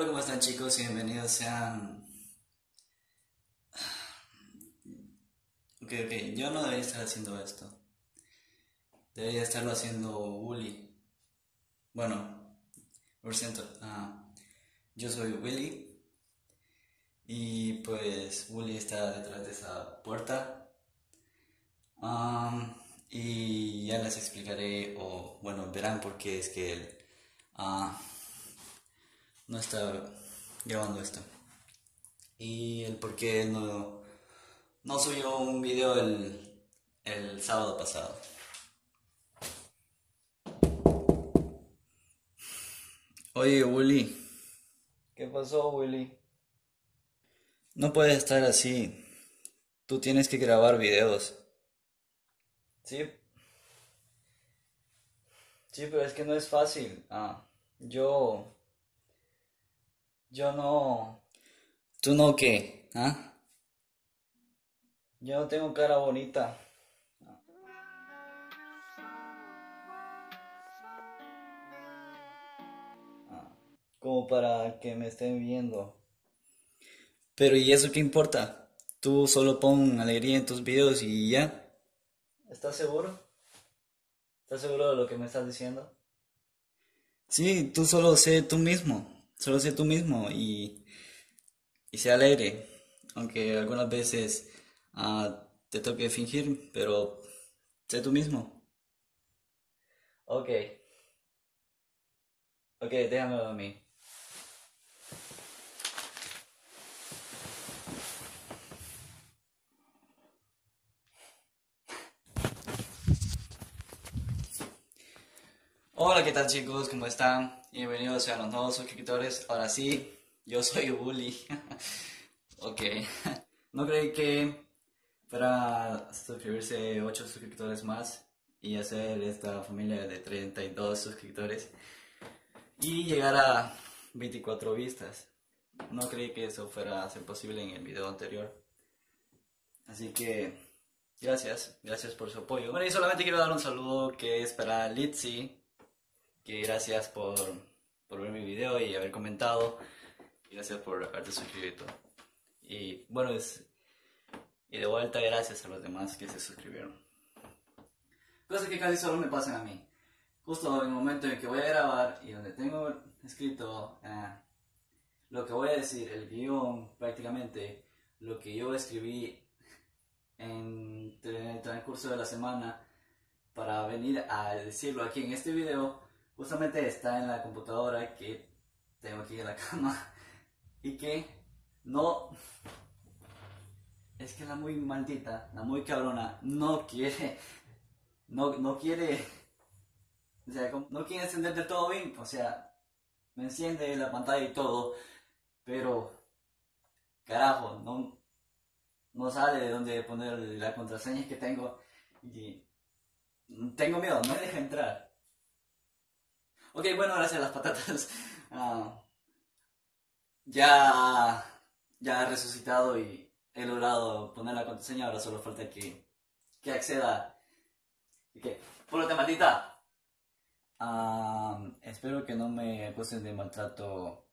Hola, ¿cómo están, chicos? Y bienvenidos sean... Ok, yo no debería estar haciendo esto. Debería estarlo haciendo Bully. Bueno, por cierto, yo soy Willy. Y pues Bully está detrás de esa puerta. Y ya les explicaré, o bueno, verán por qué es que él no está grabando esto. Y el por qué no subió un video el sábado pasado. Oye, Willy. ¿Qué pasó, Willy? No puedes estar así. Tú tienes que grabar videos. Sí, pero es que no es fácil. Yo no... ¿Tú no qué? ¿Ah? Yo no tengo cara bonita. Como para que me estén viendo. Pero ¿y eso qué importa? Tú solo pon alegría en tus videos y ya. ¿Estás seguro? ¿Estás seguro de lo que me estás diciendo? Sí, tú solo sé tú mismo. Solo sé tú mismo y sé alegre. Aunque algunas veces te toque fingir, pero sé tú mismo. Ok, déjamelo a mí. Hola, ¿qué tal, chicos? ¿Cómo están? Bienvenidos a los nuevos suscriptores. Ahora sí, yo soy Bully. Ok, no creí que para suscribirse 8 suscriptores más y hacer esta familia de 32 suscriptores y llegar a 24 vistas. No creí que eso fuera a ser posible en el video anterior. Así que gracias por su apoyo. Bueno, y solamente quiero dar un saludo que es para Litzy. Que gracias por ver mi video y haber comentado. Y gracias por haberte suscrito. Y bueno, y de vuelta gracias a los demás que se suscribieron. Cosas que casi solo me pasan a mí. Justo en el momento en que voy a grabar y donde tengo escrito lo que voy a decir, el guión, prácticamente lo que yo escribí en el transcurso de la semana para venir a decirlo aquí en este video. Justamente está en la computadora que tengo aquí en la cama y que no, es que la muy maldita, la muy cabrona, no quiere, o sea, no quiere encender de todo bien, o sea, me enciende la pantalla y todo, pero carajo, no sale de dónde poner la contraseña que tengo y tengo miedo, no me deja entrar. Ok, bueno, gracias a las patatas. Ya he resucitado y he logrado poner la contraseña. Ahora solo falta que acceda. Okay. ¡Púrate, maldita! Espero que no me acusen de maltrato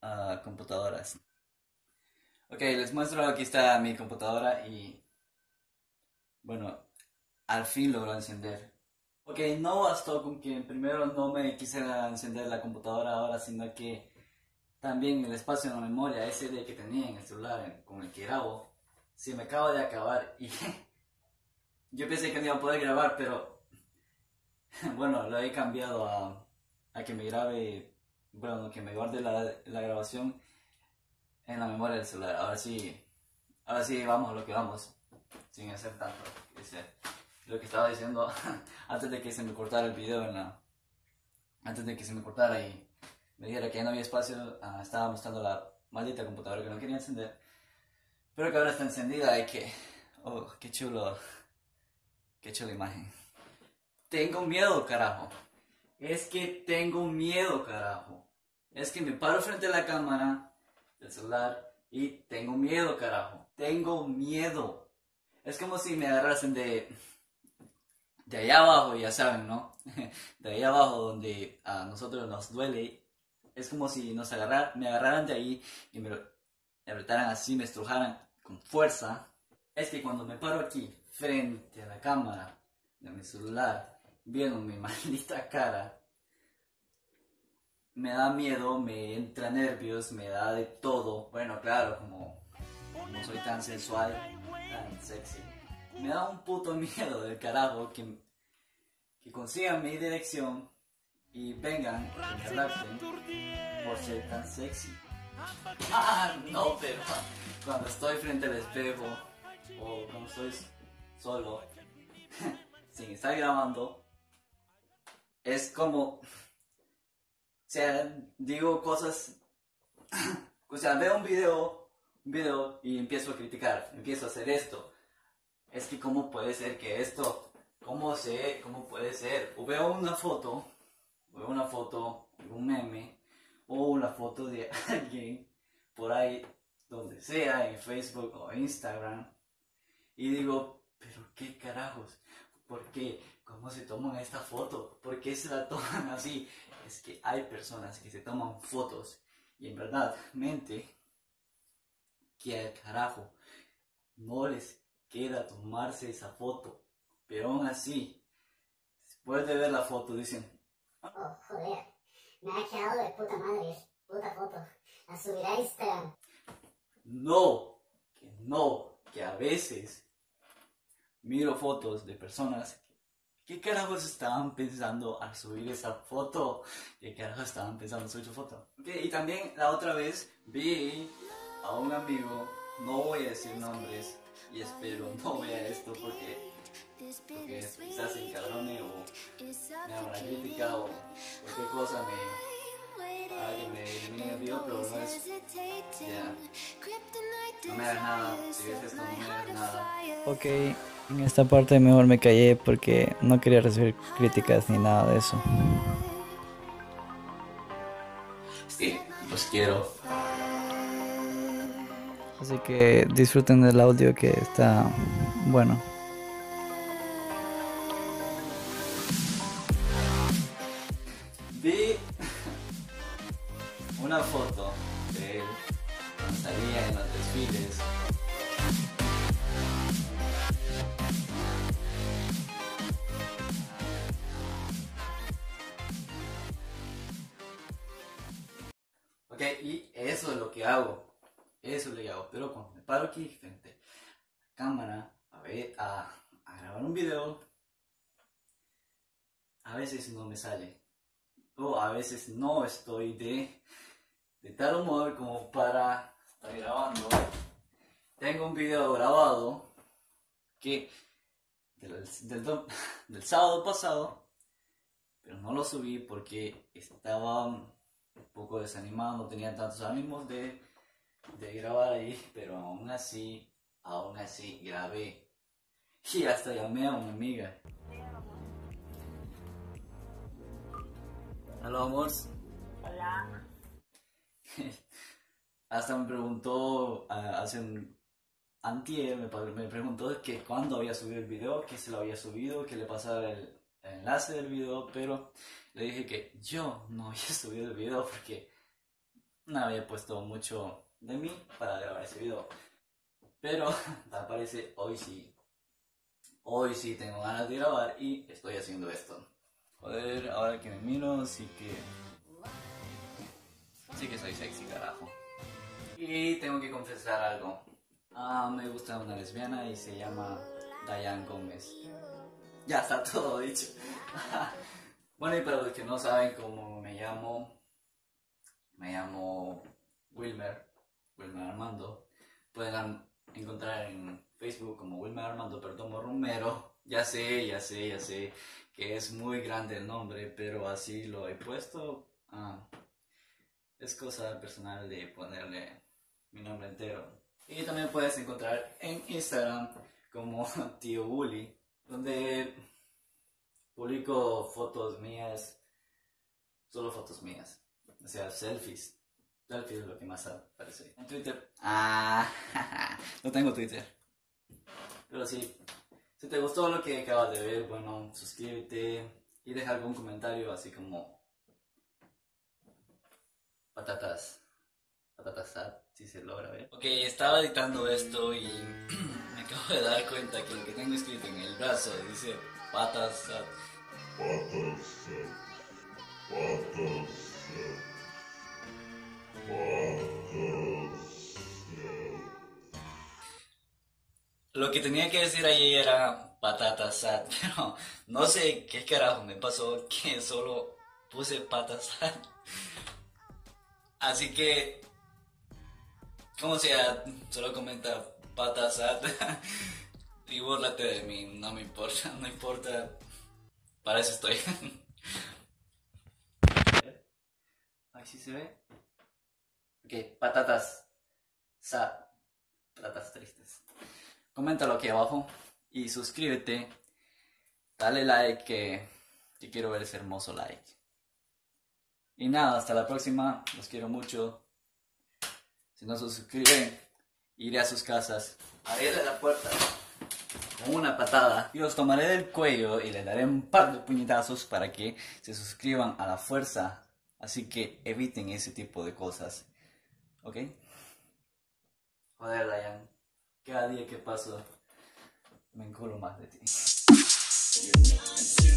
a computadoras. Ok, les muestro. Aquí está mi computadora y... bueno, al fin logró encender. Ok, no bastó con que primero no me quisiera encender la computadora ahora, sino que también el espacio en la memoria, ese de que tenía en el celular con el que grabo, se me acaba de acabar y yo pensé que no iba a poder grabar, pero bueno, lo he cambiado a que me grabe, bueno, que me guarde la grabación en la memoria del celular. Ahora sí, vamos a lo que vamos, sin hacer tanto, lo que estaba diciendo antes de que se me cortara el video, antes de que se me cortara y me dijera que ya no había espacio, estaba mostrando la maldita computadora que no quería encender, pero que ahora está encendida y que, oh, qué chula imagen. Tengo miedo, carajo, es que me paro frente a la cámara del celular y tengo miedo, carajo, es como si me agarrasen de allá abajo, ya saben, ¿no? De allá abajo donde a nosotros nos duele Es como si nos me agarraran de ahí y me apretaran así, me estrujaran con fuerza. Es que cuando me paro aquí, frente a la cámara de mi celular, viendo mi maldita cara, me da miedo, me entra nervios, me da de todo. Bueno, claro, como soy tan sensual, tan sexy, me da un puto miedo del carajo que consigan mi dirección y vengan y me rapten por ser tan sexy. Ah, no, pero cuando estoy frente al espejo o cuando estoy solo, sin estar grabando, es como... O sea, digo cosas, o sea, veo un video y empiezo a criticar, empiezo a hacer esto. Es que cómo puede ser que esto, cómo puede ser. O veo una foto, un meme, o una foto de alguien por ahí, donde sea, en Facebook o Instagram. Y digo, pero qué carajos, ¿por qué? ¿Cómo se toman esta foto? ¿Por qué se la toman así? Es que hay personas que se toman fotos y en verdad, mente, que al carajo no les queda tomarse esa foto, pero aún así, después de ver la foto dicen, oh, joder, me ha quedado de puta madre, puta foto, a subir a Instagram. No, que a veces miro fotos de personas que... ¿Qué carajos estaban pensando al subir esa foto? ¿Qué carajos estaban pensando al subir su foto? Okay, y también la otra vez vi a un amigo, no voy a decir nombres, y espero no vea esto porque quizás se encabrone o me haga una crítica o cualquier cosa me elimine el video, pero no es... Yeah. No me hagas nada, si ves esto no me hagas nada. Ok, en esta parte mejor me callé porque no quería recibir críticas ni nada de eso. Sí, los quiero. Así que disfruten del audio que está bueno. Vi una foto de él cuando salía en los desfiles. Ok, y eso es lo que hago. Eso le hago, pero cuando me paro aquí frente a la cámara a grabar un video, a veces no me sale, o a veces no estoy de tal humor como para estar grabando. Tengo un video grabado que del sábado pasado, pero no lo subí porque estaba un poco desanimado, no tenía tantos ánimos de grabar ahí, pero aún así grabé y hasta llamé a una amiga. Hola, amor. Hola. Hasta me preguntó antier me preguntó que cuándo había subido el video, que se lo había subido, que le pasara el enlace del video, pero le dije que yo no había subido el video porque no había puesto mucho de mí para grabar ese video, pero aparece hoy sí tengo ganas de grabar y estoy haciendo esto. Joder, ahora que me miro sí que soy sexy, carajo. Y tengo que confesar algo. Me gusta una lesbiana y se llama Dayan Gómez. Ya está todo dicho. Bueno, y para los que no saben cómo me llamo Wilmer Armando, pueden encontrar en Facebook como Wilmer Armando Perdomo Romero. Ya sé que es muy grande el nombre, pero así lo he puesto. Es cosa personal de ponerle mi nombre entero. Y también puedes encontrar en Instagram como Tío Bully, donde publico fotos mías, solo fotos mías, o sea, selfies. Tal vez es lo que más aparece. En Twitter. No tengo Twitter. Pero sí. Si te gustó lo que acabas de ver, bueno, suscríbete y deja algún comentario así como Patatas, si se logra ver. Ok, estaba editando esto y me acabo de dar cuenta que lo que tengo escrito en el brazo dice patasat. Lo que tenía que decir ahí era patatasat, pero no sé qué carajo me pasó que solo puse patasat. Así que, como sea, solo comenta patasat y bórrate de mí, no me importa, no importa, para eso estoy. Ahí sí se ve. Ok, patatas, sat, patatas tristes. Coméntalo aquí abajo y suscríbete, dale like que quiero ver ese hermoso like. Y nada, hasta la próxima, los quiero mucho. Si no se suscriben, iré a sus casas, abriré la puerta con una patada y los tomaré del cuello y les daré un par de puñetazos para que se suscriban a la fuerza. Así que eviten ese tipo de cosas, ¿ok? Joder, Dayan, cada día que paso me enculo más de ti.